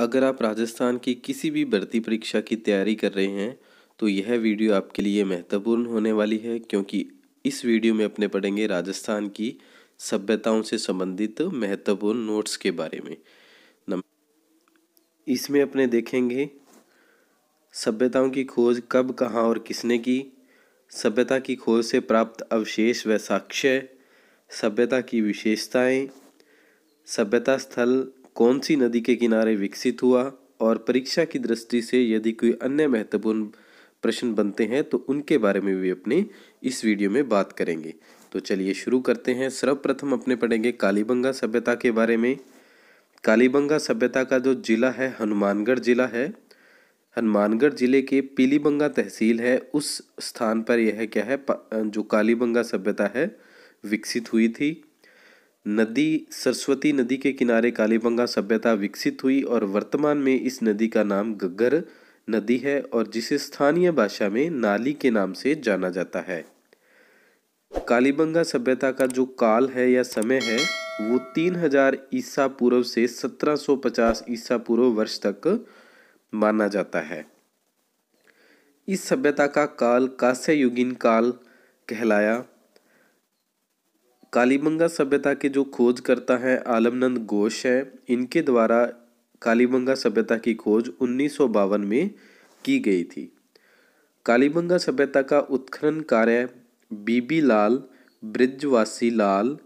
अगर आप राजस्थान की किसी भी भर्ती परीक्षा की तैयारी कर रहे हैं तो यह वीडियो आपके लिए महत्वपूर्ण होने वाली है, क्योंकि इस वीडियो में अपने पढ़ेंगे राजस्थान की सभ्यताओं से संबंधित महत्वपूर्ण नोट्स के बारे में। इसमें अपने देखेंगे सभ्यताओं की खोज कब, कहाँ और किसने की, सभ्यता की खोज से प्राप्त अवशेष व साक्ष्य, सभ्यता की विशेषताएं, सभ्यता स्थल कौन सी नदी के किनारे विकसित हुआ, और परीक्षा की दृष्टि से यदि कोई अन्य महत्वपूर्ण प्रश्न बनते हैं तो उनके बारे में भी अपने इस वीडियो में बात करेंगे। तो चलिए शुरू करते हैं। सर्वप्रथम अपने पढ़ेंगे कालीबंगा सभ्यता के बारे में। कालीबंगा सभ्यता का जो जिला है हनुमानगढ़ जिला है, हनुमानगढ़ जिले के पीलीबंगा तहसील है, उस स्थान पर यह क्या है जो कालीबंगा सभ्यता है विकसित हुई थी। नदी सरस्वती नदी के किनारे कालीबंगा सभ्यता विकसित हुई और वर्तमान में इस नदी का नाम गग्गर नदी है और जिसे स्थानीय भाषा में नाली के नाम से जाना जाता है। कालीबंगा सभ्यता का जो काल है या समय है वो 3000 ईसा पूर्व से 1750 ईसा पूर्व वर्ष तक माना जाता है। इस सभ्यता का काल कांस्य युगीन काल कहलाया। कालीबंगा सभ्यता के जो खोजकर्ता हैं आलमनंद घोष है, इनके द्वारा कालीबंगा सभ्यता की खोज 1952 में की गई थी। कालीबंगा सभ्यता का उत्खनन कार्य बीबी लाल, ब्रिजवासी लाल,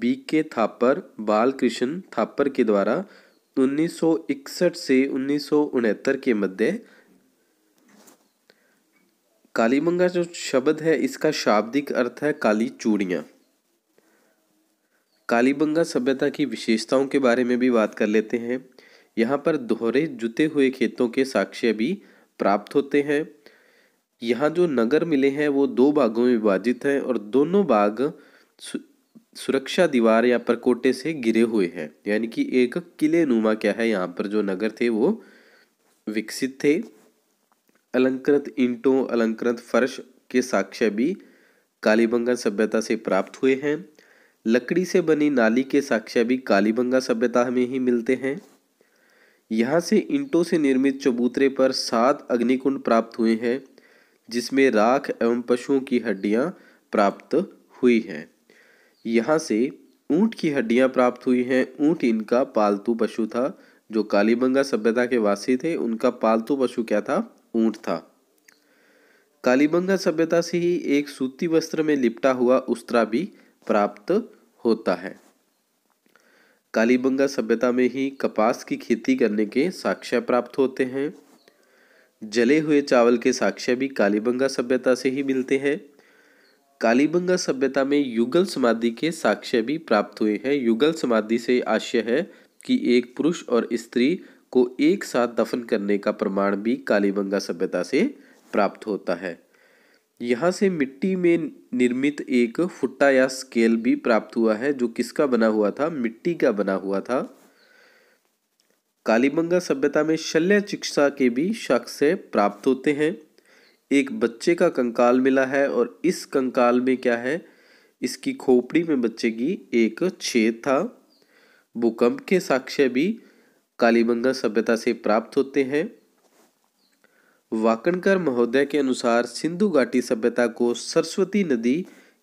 बीके थापर, बाल कृष्ण थापर के द्वारा 1961 से 1969 के मध्य। कालीबंगा जो शब्द है इसका शाब्दिक अर्थ है काली चूड़ियाँ। कालीबंगा सभ्यता की विशेषताओं के बारे में भी बात कर लेते हैं। यहाँ पर दोहरे जुते हुए खेतों के साक्ष्य भी प्राप्त होते हैं। यहाँ जो नगर मिले हैं वो दो भागों में विभाजित हैं और दोनों भाग सुरक्षा दीवार या परकोटे से गिरे हुए हैं, यानी कि एक किले नुमा क्या है यहाँ पर जो नगर थे वो विकसित थे। अलंकृत ईंटों, अलंकृत फर्श के साक्ष्य भी कालीबंगा सभ्यता से प्राप्त हुए हैं। लकड़ी से बनी नाली के साक्ष्य भी कालीबंगा सभ्यता में ही मिलते हैं। यहाँ से ईंटों से निर्मित चबूतरे पर 7 अग्निकुंड प्राप्त हुए हैं, जिसमें राख एवं पशुओं की हड्डियाँ प्राप्त हुई हैं। यहाँ से ऊँट की हड्डियाँ प्राप्त हुई हैं। ऊँट इनका पालतू पशु था। जो कालीबंगा सभ्यता के वासी थे उनका पालतू पशु क्या था? ऊँट था। कालीबंगा सभ्यता से ही एक सूती वस्त्र में लिपटा हुआ उस्तरा भी प्राप्त होता है। कालीबंगा सभ्यता में ही कपास की खेती करने के साक्ष्य प्राप्त होते हैं। जले हुए चावल के साक्ष्य भी कालीबंगा सभ्यता से ही मिलते हैं। कालीबंगा सभ्यता में युगल समाधि के साक्ष्य भी प्राप्त हुए हैं। युगल समाधि से आशय है कि एक पुरुष और स्त्री को एक साथ दफन करने का प्रमाण भी कालीबंगा सभ्यता से प्राप्त होता है। यहाँ से मिट्टी में निर्मित एक फुट्टा या स्केल भी प्राप्त हुआ है, जो किसका बना हुआ था? मिट्टी का बना हुआ था। कालीबंगा सभ्यता में शल्य चिकित्सा के भी साक्ष्य प्राप्त होते हैं। एक बच्चे का कंकाल मिला है और इस कंकाल में क्या है, इसकी खोपड़ी में बच्चे की एक छेद था। भूकंप के साक्ष्य भी कालीबंगा सभ्यता से प्राप्त होते हैं। वाकणकर महोदय के अनुसार सिंधु घाटी सभ्यता को सरस्वती नदी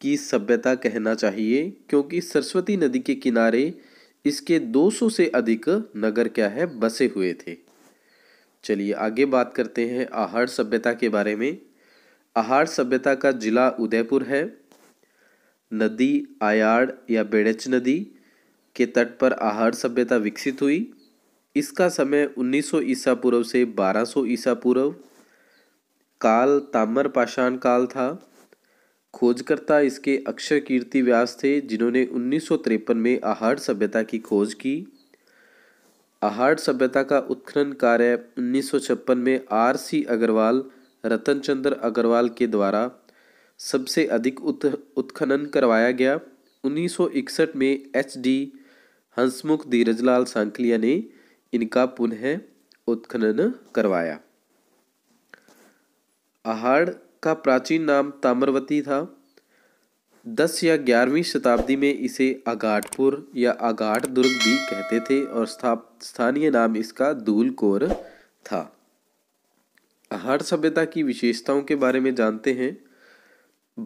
की सभ्यता कहना चाहिए, क्योंकि सरस्वती नदी के किनारे इसके 200 से अधिक नगर क्या है बसे हुए थे। चलिए आगे बात करते हैं आहार सभ्यता के बारे में। आहार सभ्यता का जिला उदयपुर है। नदी आयाड या बेड़च नदी के तट पर आहार सभ्यता विकसित हुई। इसका समय 1900 ईसा पूर्व से 1200 ईसा पूर्व। काल ताम्र पाषाण काल था। खोजकर्ता इसके अक्षर कीर्ति व्यास थे, जिन्होंने 1953 में आहार सभ्यता की खोज की। आहार सभ्यता का उत्खनन कार्य 1956 में आरसी अग्रवाल, रतन चंद्र अग्रवाल के द्वारा सबसे अधिक उत्खनन करवाया गया। 1961 में एचडी हंसमुख धीरजलाल सांकलिया ने इनका पुनः उत्खनन करवाया। आहार का प्राचीन नाम ताम्रवती था। 10 या 11वीं शताब्दी में इसे आघाटपुर या आघाट दुर्ग भी कहते थे और स्थानीय नाम इसका धूल कोर था। आहार सभ्यता की विशेषताओं के बारे में जानते हैं।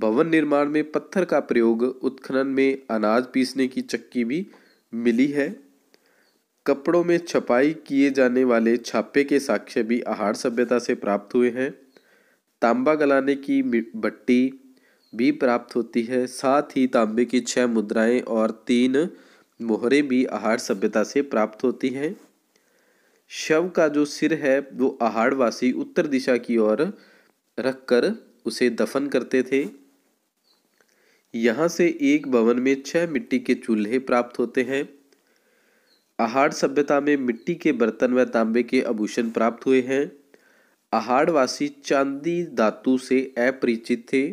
भवन निर्माण में पत्थर का प्रयोग, उत्खनन में अनाज पीसने की चक्की भी मिली है। कपड़ों में छपाई किए जाने वाले छापे के साक्ष्य भी आहार सभ्यता से प्राप्त हुए हैं। तांबा गलाने की भट्टी भी प्राप्त होती है। साथ ही तांबे की 6 मुद्राएं और 3 मोहरें भी आहार सभ्यता से प्राप्त होती हैं। शव का जो सिर है वो आहारवासी उत्तर दिशा की ओर रखकर उसे दफन करते थे। यहाँ से एक भवन में 6 मिट्टी के चूल्हे प्राप्त होते हैं। आहार सभ्यता में मिट्टी के बर्तन व तांबे के आभूषण प्राप्त हुए हैं। आहारवासी चांदी धातु से अपरिचित थे।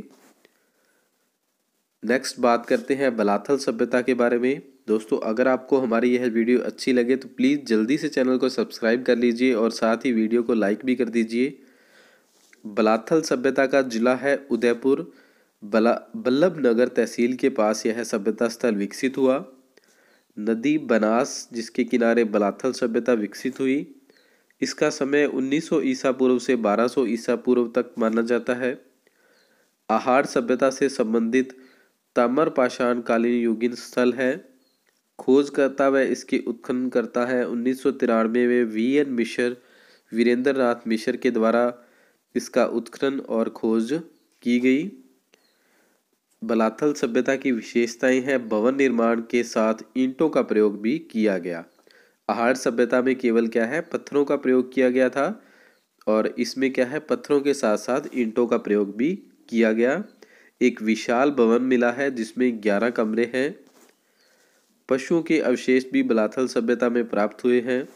नेक्स्ट बात करते हैं बलाथल सभ्यता के बारे में। दोस्तों, अगर आपको हमारी यह वीडियो अच्छी लगे तो प्लीज़ जल्दी से चैनल को सब्सक्राइब कर लीजिए और साथ ही वीडियो को लाइक भी कर दीजिए। बलाथल सभ्यता का जिला है उदयपुर। बल्लभ नगर तहसील के पास यह सभ्यता स्थल विकसित हुआ। नदी बनास जिसके किनारे बलाथल सभ्यता विकसित हुई। इसका समय 1900 ईसा पूर्व से 1200 ईसा पूर्व तक माना जाता है। आहार सभ्यता से संबंधित ताम्रपाषाण कालीन युगीन स्थल है। खोजकर्ता व इसके उत्खननकर्ता है 1993 में वीरेंद्र नाथ मिश्र के द्वारा इसका उत्खनन और खोज की गई। बलाथल सभ्यता की विशेषताएं हैं। भवन निर्माण के साथ ईंटों का प्रयोग भी किया गया। आहार सभ्यता में केवल क्या है, पत्थरों का प्रयोग किया गया था और इसमें क्या है, पत्थरों के साथ साथ ईंटों का प्रयोग भी किया गया। एक विशाल भवन मिला है जिसमें 11 कमरे हैं। पशुओं के अवशेष भी बलाथल सभ्यता में प्राप्त हुए हैं।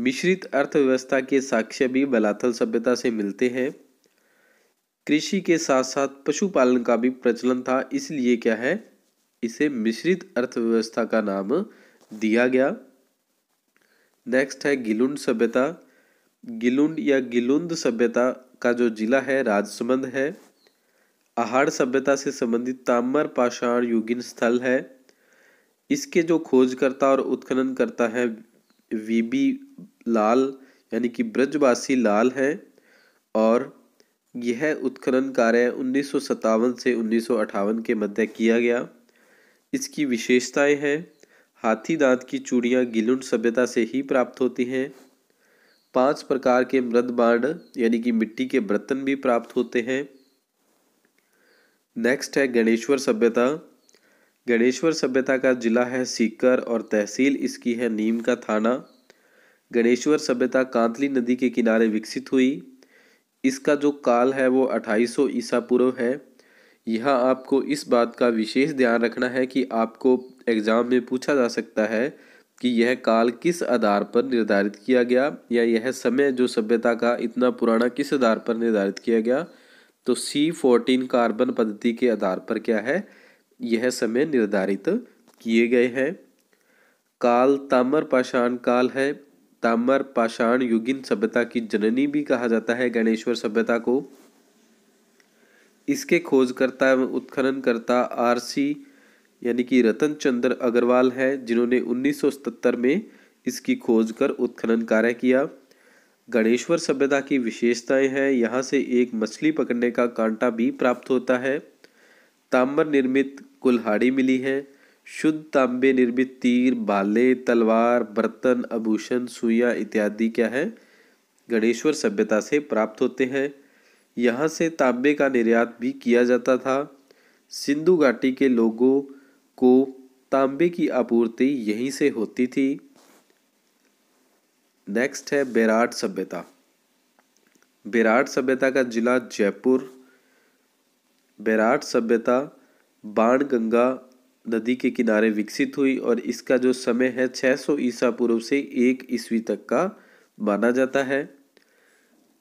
मिश्रित अर्थव्यवस्था के साक्ष्य भी बलाथल सभ्यता से मिलते हैं। कृषि के साथ साथ पशुपालन का भी प्रचलन था, इसलिए क्या है, इसे मिश्रित अर्थव्यवस्था का नाम दिया गया। नेक्स्ट है गिलुंड सभ्यता। गिलुंड या गिलुंद सभ्यता का जो जिला है राजसमंद है। आहार सभ्यता से संबंधित ताम्रपाषाण युगीन स्थल है। इसके जो खोजकर्ता और उत्खननकर्ता है बीबी लाल यानी कि ब्रिजवासी लाल हैं और यह उत्खनन कार्य 1957 से 1958 के मध्य किया गया। इसकी विशेषताएं हैं। हाथी दांत की चूड़ियाँ गिलुंड सभ्यता से ही प्राप्त होती हैं। 5 प्रकार के मृदभांड यानी कि मिट्टी के बर्तन भी प्राप्त होते हैं। नेक्स्ट है गणेश्वर सभ्यता। गणेश्वर सभ्यता का जिला है सीकर और तहसील इसकी है नीम का थाना। गणेश्वर सभ्यता कांतली नदी के किनारे विकसित हुई। इसका जो काल है वो 2800 ईसा पूर्व है। यहाँ आपको इस बात का विशेष ध्यान रखना है कि आपको एग्जाम में पूछा जा सकता है कि यह काल किस आधार पर निर्धारित किया गया या यह समय जो सभ्यता का इतना पुराना किस आधार पर निर्धारित किया गया, तो C14 कार्बन पद्धति के आधार पर क्या है, यह समय निर्धारित किए गए हैं। काल ताम्रपाषाण काल है। ताम्रपाषाण युगीन सभ्यता की जननी भी कहा जाता है गणेश्वर सभ्यता को। इसके खोजकर्ता एवं उत्खननकर्ता RC यानी कि रतन चंद्र अग्रवाल हैं जिन्होंने 1977 में इसकी खोज कर उत्खनन कार्य किया। गणेश्वर सभ्यता की विशेषताएं हैं। यहाँ से एक मछली पकड़ने का कांटा भी प्राप्त होता है। ताम्र निर्मित कुल्हाड़ी मिली है। शुद्ध तांबे निर्मित तीर, भाले, तलवार, बर्तन, आभूषण, सुइयाँ इत्यादि क्या है, गणेश्वर सभ्यता से प्राप्त होते हैं। यहाँ से तांबे का निर्यात भी किया जाता था। सिंधु घाटी के लोगों को तांबे की आपूर्ति यहीं से होती थी। नेक्स्ट है विराट सभ्यता। विराट सभ्यता का जिला जयपुर। विराट सभ्यता बाणगंगा नदी के किनारे विकसित हुई और इसका जो समय है 600 ईसा पूर्व से 1 ईस्वी तक का माना जाता है।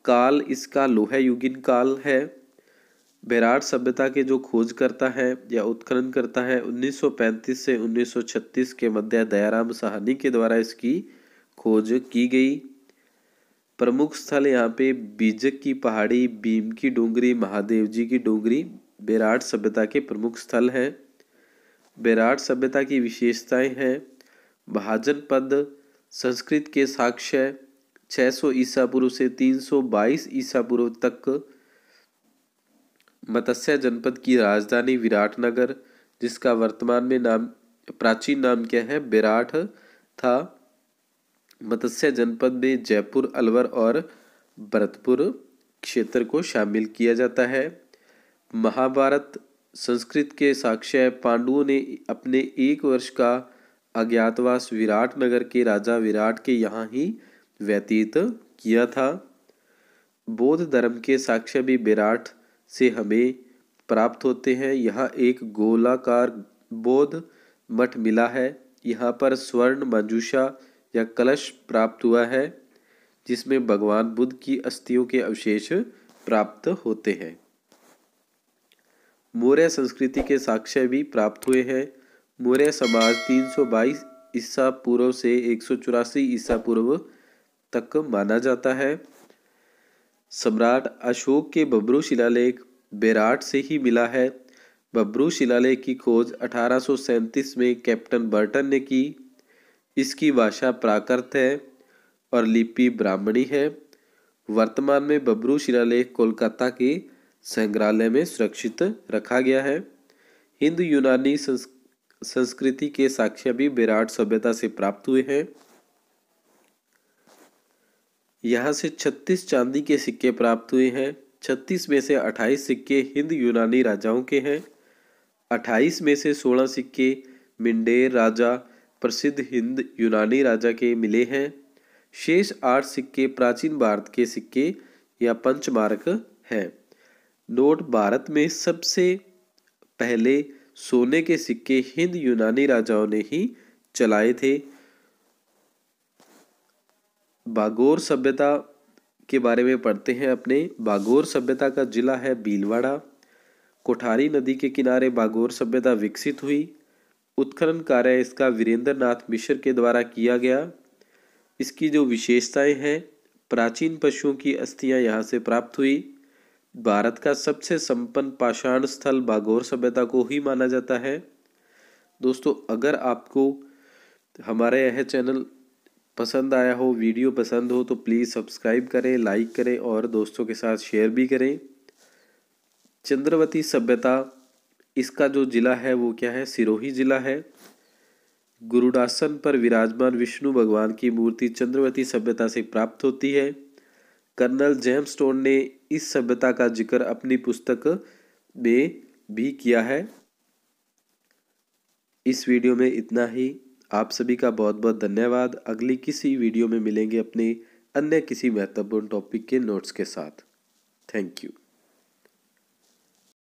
काल इसका लोहा युगीन काल है। विराट सभ्यता के जो खोजकर्ता हैं या उत्खननकर्ता हैं 1935 से 1936 के मध्य दयाराम साहनी के द्वारा इसकी खोज की गई। प्रमुख स्थल यहाँ पे बीजक की पहाड़ी, भीम की डोंगरी, महादेव जी की डोंगरी बेराट सभ्यता के प्रमुख स्थल हैं। बेराट सभ्यता की विशेषताएं हैं भाजनपद संस्कृत के साक्ष्य 600 ईसा पूर्व से 322 ईसा पूर्व तक। मत्स्य जनपद की राजधानी विराट नगर जिसका वर्तमान में प्राचीन नाम क्या है बेराट था। मत्स्य जनपद में जयपुर, अलवर और भरतपुर क्षेत्र को शामिल किया जाता है। महाभारत संस्कृत के साक्ष्य पांडवों ने अपने 1 वर्ष का अज्ञातवास विराट नगर के राजा विराट के यहाँ ही व्यतीत किया था। बौद्ध धर्म के साक्ष्य भी विराट से हमें प्राप्त होते हैं। यहाँ एक गोलाकार बौद्ध मठ मिला है। यहाँ पर स्वर्ण मंजूषा या कलश प्राप्त हुआ है जिसमें भगवान बुद्ध की अस्थियों के अवशेष प्राप्त होते हैं। मौर्य संस्कृति के साक्ष्य भी प्राप्त हुए हैं। मौर्य समाज 322 ईसा पूर्व से 184 ईसा पूर्व तक माना जाता है। सम्राट अशोक के बब्रू शिलालेख बेराट से ही मिला है। बब्रू शिलालेख की खोज 1837 में कैप्टन बर्टन ने की। इसकी भाषा प्राकृत है और लिपि ब्राह्मणी है। वर्तमान में बब्रू शिलालेख कोलकाता के संग्रहालय में सुरक्षित रखा गया है। हिंद यूनानी संस्कृति के साक्ष्य भी विराट सभ्यता से प्राप्त हुए हैं। यहाँ से 36 चांदी के सिक्के प्राप्त हुए हैं। 36 में से 28 सिक्के हिंद यूनानी राजाओं के हैं। 28 में से 16 सिक्के मिंडेर राजा प्रसिद्ध हिंद यूनानी राजा के मिले हैं। शेष 8 सिक्के प्राचीन भारत के सिक्के या पंचमार्क हैं। नोट: भारत में सबसे पहले सोने के सिक्के हिंद यूनानी राजाओं ने ही चलाए थे। बागोर सभ्यता के बारे में पढ़ते हैं अपने। बागोर सभ्यता का जिला है भीलवाड़ा। कोठारी नदी के किनारे बागोर सभ्यता विकसित हुई। उत्खनन कार्य इसका वीरेंद्र नाथ मिश्र के द्वारा किया गया। इसकी जो विशेषताएं हैं प्राचीन पशुओं की अस्थियां यहाँ से प्राप्त हुई। भारत का सबसे संपन्न पाषाण स्थल बागोर सभ्यता को ही माना जाता है। दोस्तों, अगर आपको हमारे यह चैनल पसंद आया हो, वीडियो पसंद हो, तो प्लीज़ सब्सक्राइब करें, लाइक करें और दोस्तों के साथ शेयर भी करें। चंद्रवती सभ्यता, इसका जो जिला है वो क्या है सिरोही जिला है। गुरुडासन पर विराजमान विष्णु भगवान की मूर्ति चंद्रवती सभ्यता से प्राप्त होती है। कर्नल जेम्स स्टोन ने इस सभ्यता का जिक्र अपनी पुस्तक में भी किया है। इस वीडियो में इतना ही। आप सभी का बहुत बहुत धन्यवाद। अगली किसी वीडियो में मिलेंगे अपने अन्य किसी महत्वपूर्ण टॉपिक के नोट्स के साथ। Thank you.